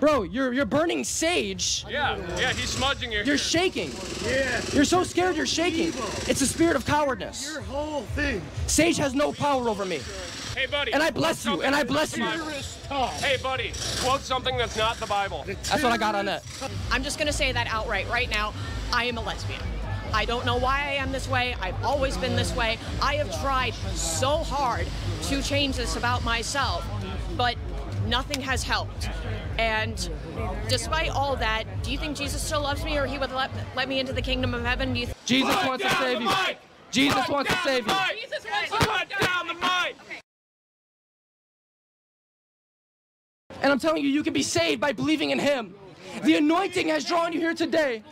Bro, you're burning sage. Yeah, he's smudging you. You're shaking. Yeah. You're so scared you're shaking. It's a spirit of cowardness. Your whole thing. Sage has no power over me. Hey, buddy. And I bless you, and I bless you. Hey, buddy, quote something that's not the Bible. That's what I got on that. I'm just going to say that outright right now. I am a lesbian. I don't know why I am this way. I've always been this way. I have tried so hard to change this about myself, but nothing has helped. And despite all that, do you think Jesus still loves me, or he would let me into the kingdom of heaven? Do you Jesus wants to save you. Jesus wants to save you. Jesus wants to put down the mic. And I'm telling you, you can be saved by believing in him. The anointing has drawn you here today.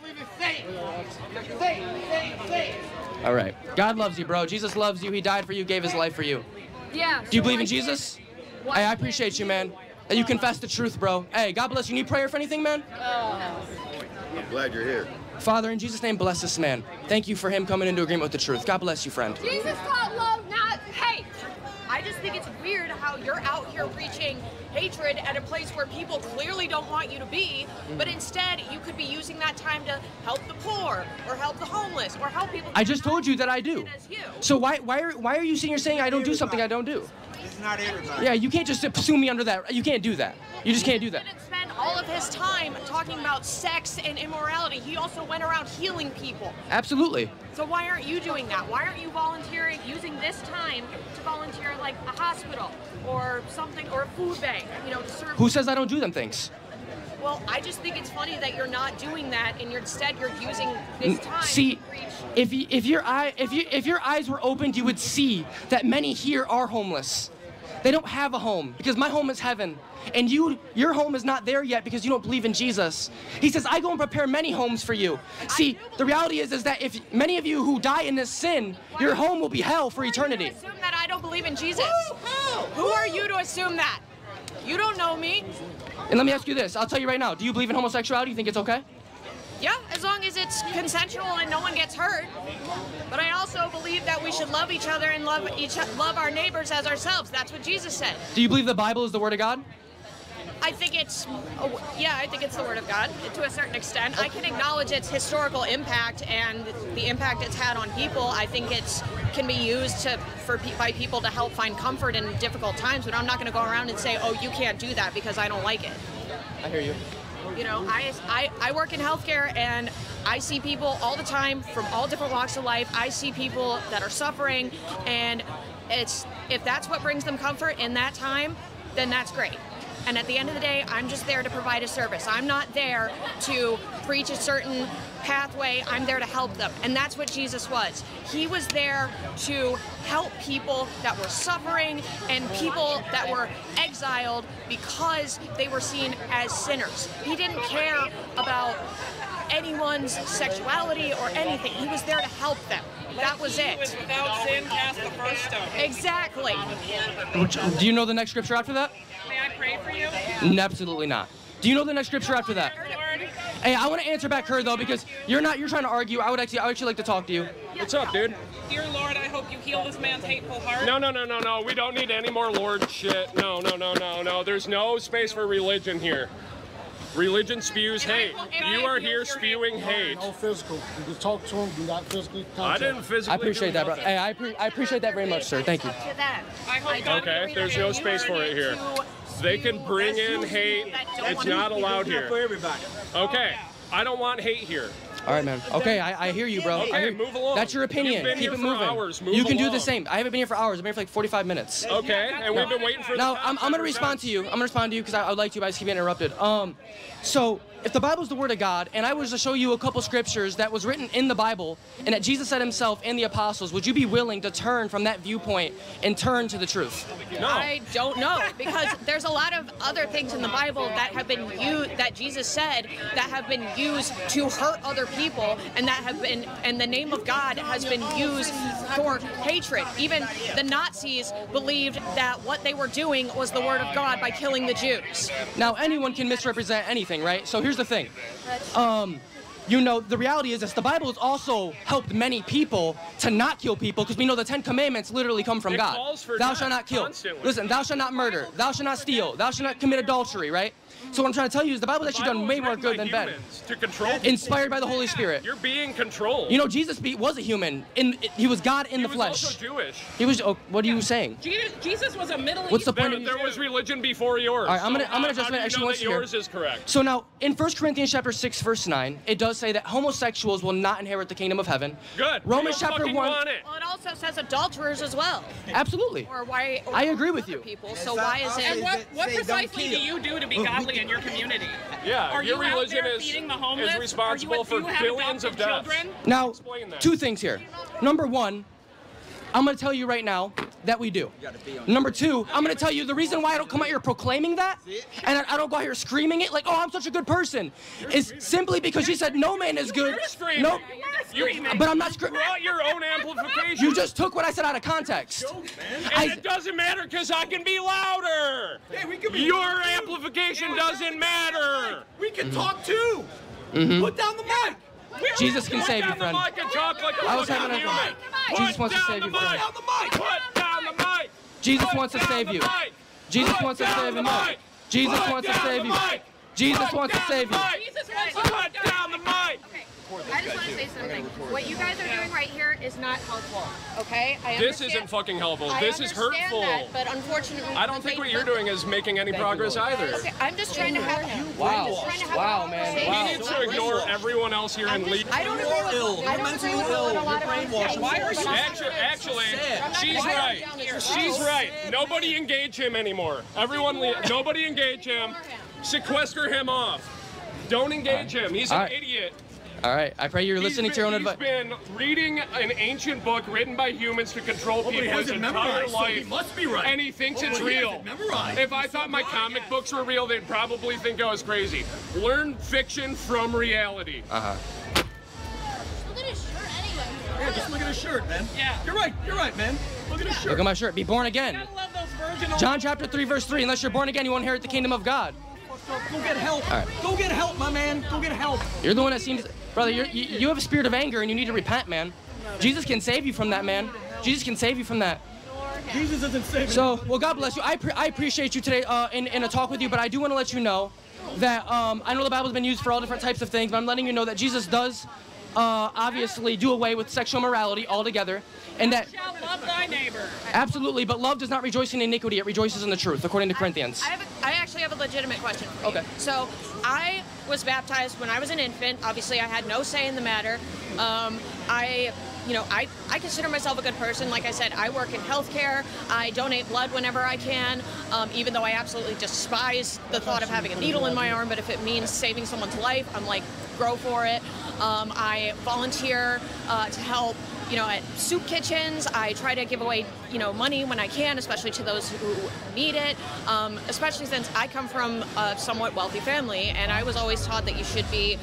All right. God loves you, bro. Jesus loves you. He died for you, gave his life for you. Yeah. Do you believe in Jesus? Hey, I appreciate you, man. That you confess the truth, bro. Hey, God bless you. Need prayer for anything, man? I'm glad you're here. Father, in Jesus' name, bless this man. Thank you for him coming into agreement with the truth. God bless you, friend. Jesus taught love, not hate. I just think it's weird how you're out here preaching hatred at a place where people clearly don't want you to be, but instead you could be using that time to help the poor or help the homeless or help people. I just told you that I do. So why are you sitting here saying I don't do something I don't do? It's not everybody. Yeah, you can't just pursue me under that. You can't do that. You just can't do that. He didn't spend all of his time talking about sex and immorality. He also went around healing people. Absolutely. So why aren't you doing that? Why aren't you volunteering, using this time to volunteer like a hospital or something, or a food bank, you know, to serve? Who says I don't do them things? Well, I just think it's funny that you're not doing that, and instead you're using this time. See, to preach. if your eyes were opened, you would see that many here are homeless. They don't have a home, because my home is heaven, and your home is not there yet because you don't believe in Jesus. He says, I go and prepare many homes for you. See, the reality is that if many of you who die in this sin, your home will be hell for eternity. Who are you to assume that I don't believe in Jesus? Who are you to assume that? You don't know me. And let me ask you this, I'll tell you right now, do you believe in homosexuality? You think it's okay? Yeah, as long as it's consensual and no one gets hurt. But I also believe that we should love each other and love our neighbors as ourselves. That's what Jesus said. Do you believe the Bible is the Word of God? I think it's, yeah, I think it's the Word of God to a certain extent. I can acknowledge its historical impact and the impact it's had on people. I think it can be used by people to help find comfort in difficult times, but I'm not going to go around and say, oh, you can't do that because I don't like it. I hear you. You know, I work in healthcare, and I see people all the time from all different walks of life. I see people that are suffering, and it's, if that's what brings them comfort in that time, then that's great. And at the end of the day, I'm just there to provide a service. I'm not there to preach a certain pathway. I'm there to help them. And that's what Jesus was. He was there to help people that were suffering and people that were exiled because they were seen as sinners. He didn't care about anyone's sexuality or anything. He was there to help them. That was it. Without sin, cast the first stone. Exactly. Do you know the next scripture after that? May I pray for you? Absolutely not. Do you know the next scripture after that? Hey, I want to answer back her though, because you're trying to argue. I would actually like to talk to you. What's up, dude? Dear Lord, I hope you heal this man's hateful heart. No. We don't need any more Lord shit. No. There's no space for religion here. Religion spews hate. You are here spewing hate. No physical. You can talk to him. Do not physically contact. I didn't physically. I appreciate that, bro. Hey, I appreciate that very much, sir. Thank you. Okay, there's no space for it here. They can bring in hate. It's not allowed here. Okay, I don't want hate here. All right, man. Okay, I hear you, bro. Okay, I hear you. Move along. That's your opinion. Keep it moving. You can do the same. I haven't been here for hours. I've been here for like 45 minutes. Okay, and we've been waiting for. Now, I'm gonna respond to you. I'm gonna respond to you because I would like to, but I just keep getting interrupted. So if the Bible's the Word of God, and I was to show you a couple scriptures that was written in the Bible, and that Jesus said himself and the apostles, would you be willing to turn from that viewpoint and turn to the truth? No. I don't know, because there's a lot of other things in the Bible that have been used, that Jesus said, that have been used to hurt other people, and that have been, and the name of God has been used for hatred. Even the Nazis believed that what they were doing was the Word of God by killing the Jews. Now, anyone can misrepresent anything, right? So here's the thing. You know, the reality is that the Bible has also helped many people to not kill people, because we know the 10 Commandments literally come from God. Thou shalt not kill. Listen, thou shalt not murder. Thou shalt not steal. Thou shalt not commit adultery, right? So what I'm trying to tell you is the Bible's actually done way more good than bad. To control people. Inspired by the Holy Spirit. You're being controlled. You know, Jesus was a human. He was God in the flesh. He was also Jewish. He was, oh, what are you saying? Jesus was a Middle Eastern. What's the point? There was religion before yours. All right, I'm going to adjust my that yours is correct. So now, in 1 Corinthians chapter 6, verse 9, it does say that homosexuals will not inherit the kingdom of heaven. Good. Romans chapter 1. Well, it also says adulterers as well. Absolutely. Or why? Or I agree with you. People, so why is it? And what precisely do you do to be godly in your community? Yeah, are your religion is responsible for billions of deaths. Now, two things here. Number one, I'm going to tell you right now that we do. Number two, I'm going to tell you the reason why I don't come out here proclaiming that, and I don't go out here screaming it like, oh, I'm such a good person, is simply because you said no man is good. No, but I'm not screaming. You brought your own amplification. You just took what I said out of context. And it doesn't matter because I can be louder. Your amplification doesn't matter. We can talk too. Put down the mic. Jesus can save you, friend. I was having a fight. Jesus wants to save you, friend. Jesus wants to save you. Jesus wants to save him up. Jesus wants to save you. Jesus wants to save you. Put down the mic. I just want to say something. What you guys are doing right here is not helpful, okay? This isn't fucking helpful. This is hurtful. That, but unfortunately, I don't think what you're doing is making any progress either. Okay, I'm just trying to have him. Wow. Wow, man. We need to ignore everyone else here and lead. I don't agree with you. Mentally ill. You're brainwashed. Why are you actually, she's right. She's right. Nobody engage him anymore. Everyone, nobody engage him. Sequester him off. Don't engage him. He's an idiot. All right, I pray you're listening to your own advice. He's been reading an ancient book written by humans to control people's entire life, so he must be right. And he thinks it's real. If I thought my comic books were real, they'd probably think I was crazy. Learn fiction from reality. Look at his shirt anyway. Yeah, just look at his shirt, man. Yeah. You're right, man. Look at his shirt. Look at my shirt. Be born again. You gotta love those virginal. John chapter 3, verse 3, unless you're born again, you won't inherit the kingdom of God. Go get help. All right. Go get help, my man. Go get help. You're the one that seems... Brother, you have a spirit of anger, and you need to repent, man. Jesus can save you from that, man. Jesus can save you from that. Jesus doesn't save you. So, well, God bless you. I appreciate you today in a talk with you, but I do want to let you know that I know the Bible's been used for all different types of things, but I'm letting you know that Jesus does obviously do away with sexual morality altogether. And that thou shalt love thy neighbor. Absolutely, but love does not rejoice in iniquity. It rejoices in the truth, according to Corinthians. I actually have a legitimate question for you. Okay. So I was baptized when I was an infant. Obviously, I had no say in the matter. I consider myself a good person. Like I said, I work in healthcare. I donate blood whenever I can, even though I absolutely despise the thought of having a needle in my arm. But if it means saving someone's life, I'm like, grow for it. I volunteer to help, you know, at soup kitchens. I try to give away, you know, money when I can, especially to those who need it, especially since I come from a somewhat wealthy family, and I was always taught that you should be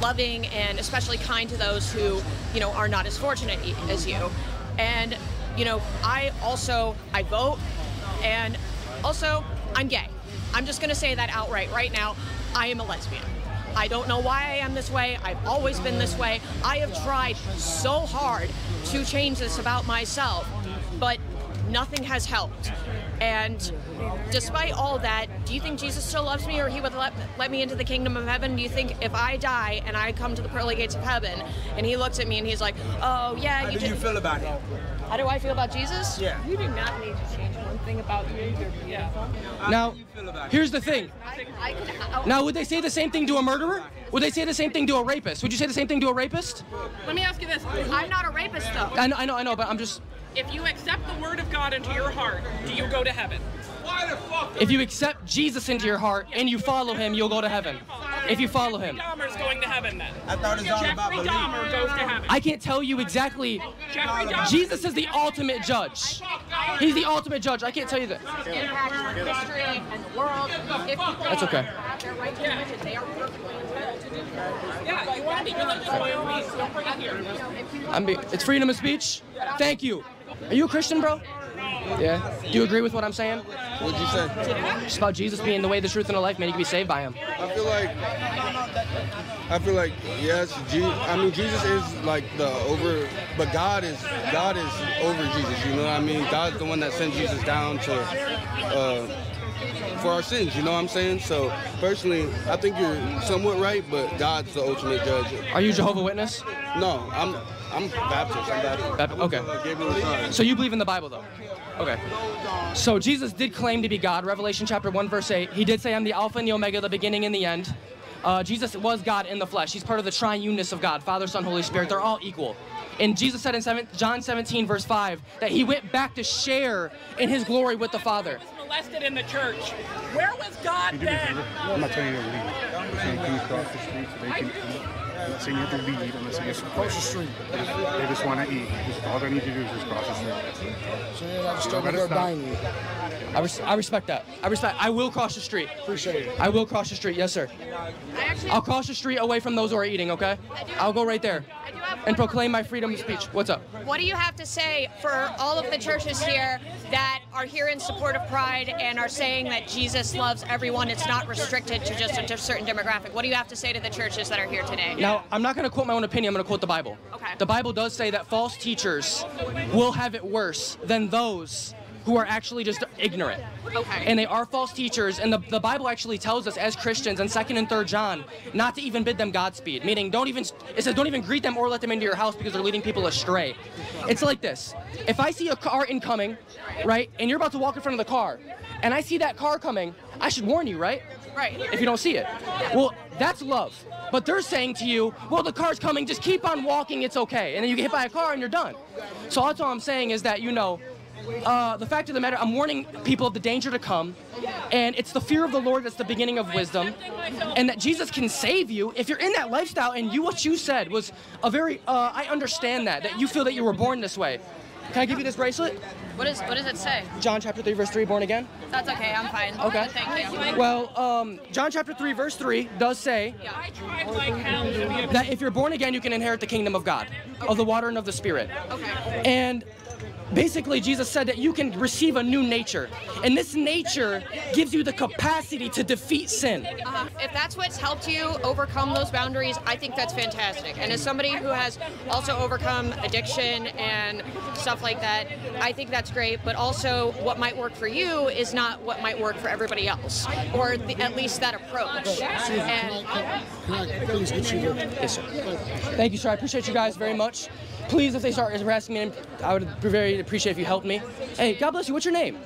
loving and especially kind to those who, you know, are not as fortunate as you. And, you know, I vote, and also, I'm gay. I'm just gonna say that outright right now. I am a lesbian. I don't know why I am this way. I've always been this way. I have tried so hard to change this about myself, but nothing has helped. And despite all that, do you think Jesus still loves me, or he would let me into the kingdom of heaven? Do you think if I die and I come to the pearly gates of heaven and he looks at me and he's like, oh, yeah. How do you feel about him? How do I feel about Jesus? Yeah. You do not need to change one thing about you. Yeah. Now, here's the thing. Now, would they say the same thing to a murderer? Would they say the same thing to a rapist? Would you say the same thing to a rapist? Let me ask you this. I'm not a rapist, though. I know, but I'm just... If you accept the word of God into your heart, do you go to heaven? Why the fuck? If you accept Jesus into your heart and you follow him, you'll go to heaven. If you follow him. Dahmer's going to heaven then. I thought it was all about belief. Dahmer goes to heaven. I can't tell you exactly. Jesus is the ultimate judge. He's the ultimate judge. I can't tell you that. That's okay. It's freedom of speech. Thank you. Are you a Christian, bro? Yeah. Do you agree with what I'm saying? What'd you say? Just about Jesus being the way, the truth, and the life, man. You can be saved by him. I feel like, yes, Jesus is like but God is over Jesus, you know what I mean? God's the one that sent Jesus down to for our sins, you know what I'm saying? So personally, I think you're somewhat right, but God's the ultimate judge. Are you a Jehovah's Witness? No, I'm Baptist. I'm Baptist. Okay. So you believe in the Bible, though? Okay. So Jesus did claim to be God. Revelation chapter 1, verse 8. He did say, I'm the Alpha and the Omega, the beginning and the end. Jesus was God in the flesh. He's part of the triuneness of God, Father, Son, Holy Spirit. They're all equal. And Jesus said in John 17, verse 5, that he went back to share in his glory with the Father. He was molested in the church. Where was God then? I'm not telling you to leave. I'm saying, can you cross the street so they can eat? I'm not saying you have to leave. I'm not saying you have to cross the street. They just want to eat. All they need to do is just cross the street. So you're not just going to go dining. I respect that. I will cross the street. Appreciate it. I will cross the street. Yes, sir. I'll cross the street away from those who are eating, okay? I'll go right there and proclaim my freedom of speech. What's up? What do you have to say for all of the churches here that are here in support of Pride and are saying that Jesus loves everyone, it's not restricted to just a certain demographic? What do you have to say to the churches that are here today? Now, I'm not going to quote my own opinion. I'm going to quote the Bible. Okay. The Bible does say that false teachers will have it worse than those who are actually just ignorant. Okay. And they are false teachers, and the Bible actually tells us as Christians in 2nd and 3rd John not to even bid them Godspeed, meaning it says don't even greet them or let them into your house because they're leading people astray. It's like this. If I see a car incoming, right, and you're about to walk in front of the car, and I see that car coming, I should warn you, right? Right. If you don't see it. Well, that's love. But they're saying to you, well, the car's coming, just keep on walking, it's okay. And then you get hit by a car and you're done. So that's all I'm saying is that, you know, the fact of the matter, I'm warning people of the danger to come, and it's the fear of the Lord that's the beginning of wisdom, and that Jesus can save you if you're in that lifestyle. And you, what you said was a very, I understand that you feel that you were born this way. Can I give you this bracelet? What does it say? John chapter 3, verse 3, born again? That's okay, I'm fine. Okay. Thank you. Well, John chapter 3, verse 3 does say that if you're born again, you can inherit the kingdom of God, of the water and of the Spirit. Okay. And basically, Jesus said that you can receive a new nature, and this nature gives you the capacity to defeat sin. If that's what's helped you overcome those boundaries, I think that's fantastic. And as somebody who has also overcome addiction and stuff like that, I think that's great. But also, what might work for you is not what might work for everybody else, or at least that approach. Yes, sir. Thank you, sir. I appreciate you guys very much. Please, if they start harassing me, I would very appreciate if you helped me. Hey, God bless you. What's your name?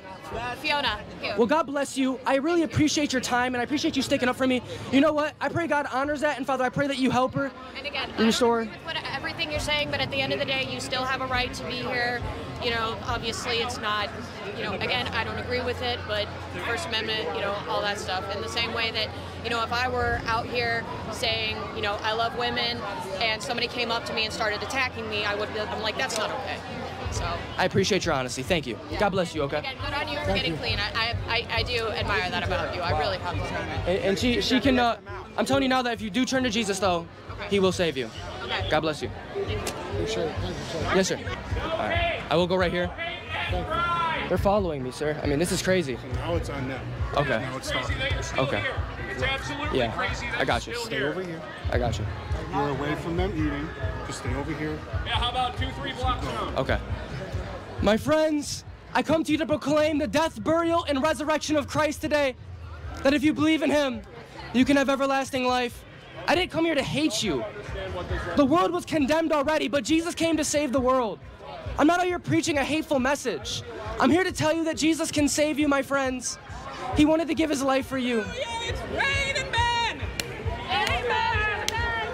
Fiona. Well, God bless you. I really appreciate your time, and I appreciate you sticking up for me. You know what? I pray God honors that, and Father, I pray that you help her. And again, restore everything you're saying, but at the end of the day, you still have a right to be here. You know, obviously, it's not, you know, again, I don't agree with it, but the First Amendment, you know, all that stuff. In the same way that, you know, if I were out here saying, you know, I love women, and somebody came up to me and started attacking me, I would be like, that's not okay. So I appreciate your honesty. Thank you. Yeah. God bless you, okay? Again, good on you for getting clean. I do admire that about you. I really have. And she can, I'm telling you now that if you do turn to Jesus, though, okay, he will save you. Okay. God bless you. Sure. Yes, sir. All right. I will go right here. They're following me, sir. I mean, this is crazy. Now it's on them. Okay. Now it's not. Okay. It's absolutely crazy. I got you. Stay over here. I got you. You're away from them eating. Just stay over here. Yeah, how about 2-3 blocks down? Okay. My friends, I come to you to proclaim the death, burial, and resurrection of Christ today. That if you believe in him, you can have everlasting life. I didn't come here to hate you. The world was condemned already, but Jesus came to save the world. I'm not out here preaching a hateful message. I'm here to tell you that Jesus can save you, my friends. He wanted to give his life for you. It's raining men.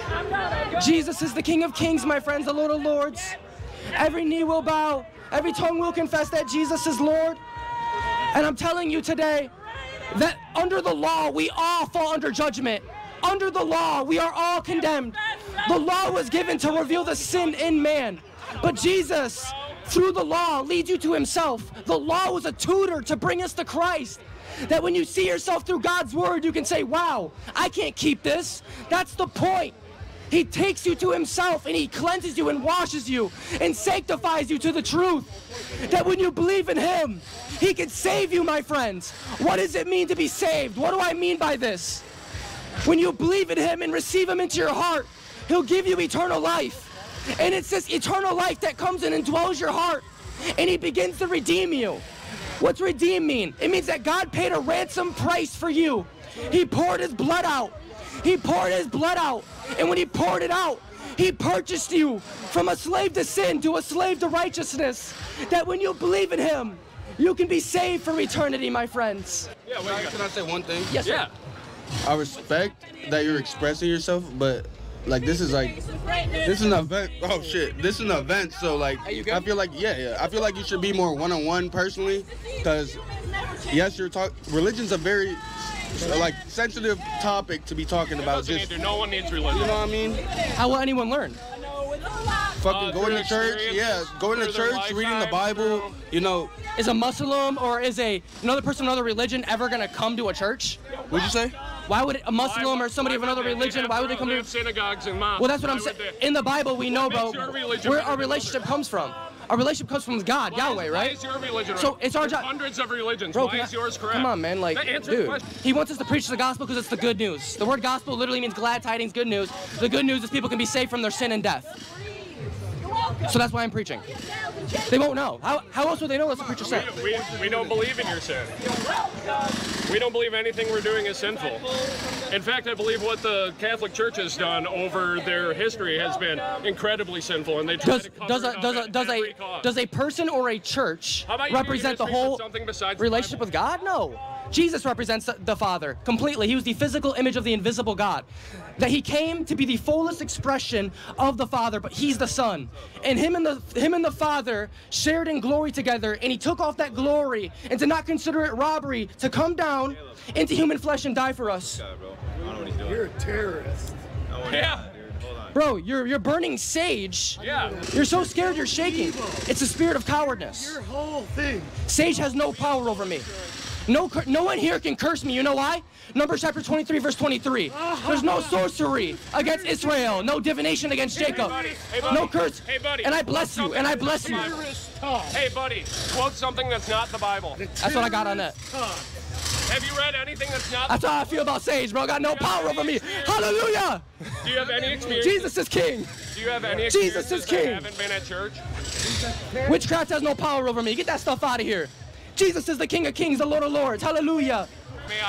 Amen. Jesus is the King of Kings, my friends, the Lord of Lords. Every knee will bow. Every tongue will confess that Jesus is Lord. And I'm telling you today that under the law, we all fall under judgment. Under the law, we are all condemned. The law was given to reveal the sin in man. But Jesus, through the law, leads you to himself. The law was a tutor to bring us to Christ. That when you see yourself through God's word, you can say, wow, I can't keep this. That's the point. He takes you to himself, and he cleanses you and washes you and sanctifies you to the truth. That when you believe in him, he can save you, my friends. What does it mean to be saved? What do I mean by this? When you believe in him and receive him into your heart, he'll give you eternal life. And it's this eternal life that comes in and dwells your heart, and he begins to redeem you. What's redeemed mean? It means that God paid a ransom price for you. He poured his blood out. He poured his blood out. And when he poured it out, he purchased you from a slave to sin to a slave to righteousness. That when you believe in him, you can be saved for eternity, my friends. Yeah, wait, can I say one thing? Yes, sir. Yeah. I respect that you're expressing yourself, but like this is an event. Oh shit, this is an event. So like, I feel like I feel like you should be more one-on-one personally, because yes, you're talking. Religion's a very like sensitive topic to be talking about. Just no one needs religion. You know what I mean? How will anyone learn? Fucking going to church, going to church, reading the Bible, you know. Is a Muslim or is another person of another religion ever gonna come to a church? What'd you say? Why would a Muslim or somebody of another religion, why would they come to synagogues and mosques? Well, that's what I'm saying. In the Bible, we know, bro, where our relationship comes from. Our relationship comes from God, Yahweh, right? Why is your religion right? So it's our job. Hundreds of religions. Bro, why is yours correct? Come on, man. Like, dude, he wants us to preach the gospel because it's the good news. The word gospel literally means glad tidings, good news. The good news is people can be saved from their sin and death. So that's why I'm preaching. They won't know. How else would they know unless the preacher said? We don't believe in your sin. We don't believe anything we're doing is sinful. In fact, I believe what the Catholic Church has done over their history has been incredibly sinful, and they try to cover it up does a person or a church represent the whole relationship with God? No. Jesus represents the Father completely. He was the physical image of the invisible God. That he came to be the fullest expression of the Father, but he's the Son. And him and the Father shared in glory together, and he took off that glory and did not consider it robbery to come down into human flesh and die for us. God, bro. I don't know what he's doing. You're a terrorist. Yeah. Bro, you're burning sage. Yeah. You're so scared you're shaking. It's the spirit of cowardness. Your whole thing. Sage has no power over me. No one here can curse me. You know why? Numbers chapter 23, verse 23. There's no sorcery against Israel. No divination against Jacob. No curse. Hey, buddy. And I bless you. And I bless you. Hey, buddy. Quote something that's not the Bible. That's what I got on that. Have you read anything that's not the Bible? That's how I feel about sage, bro. Got no power over me. Hallelujah. Do you have any experience? Jesus is king. Do you have any experience? Jesus is king. I haven't been at church. Witchcraft has no power over me. Get that stuff out of here. Jesus is the King of Kings, the Lord of Lords. Hallelujah.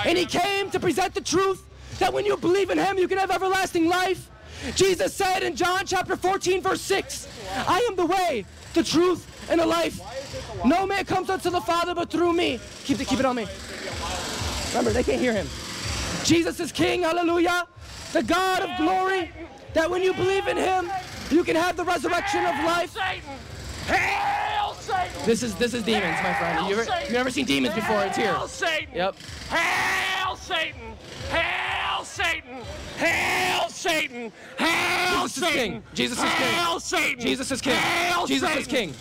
And he came to present the truth that when you believe in him, you can have everlasting life. Jesus said in John chapter 14, verse 6, I am the way, the truth, and the life. No man comes unto the Father but through me. Keep it on me. Remember, they can't hear him. Jesus is King, hallelujah, the God of glory, that when you believe in him, you can have the resurrection of life. Hail Satan! This is demons, my friend. You've never seen demons before. It's here. Hail Satan! Yep. Hail Satan! Hail Satan! Hail Satan! Hail Satan! Jesus is king. Jesus is king. Jesus is king. Jesus is king.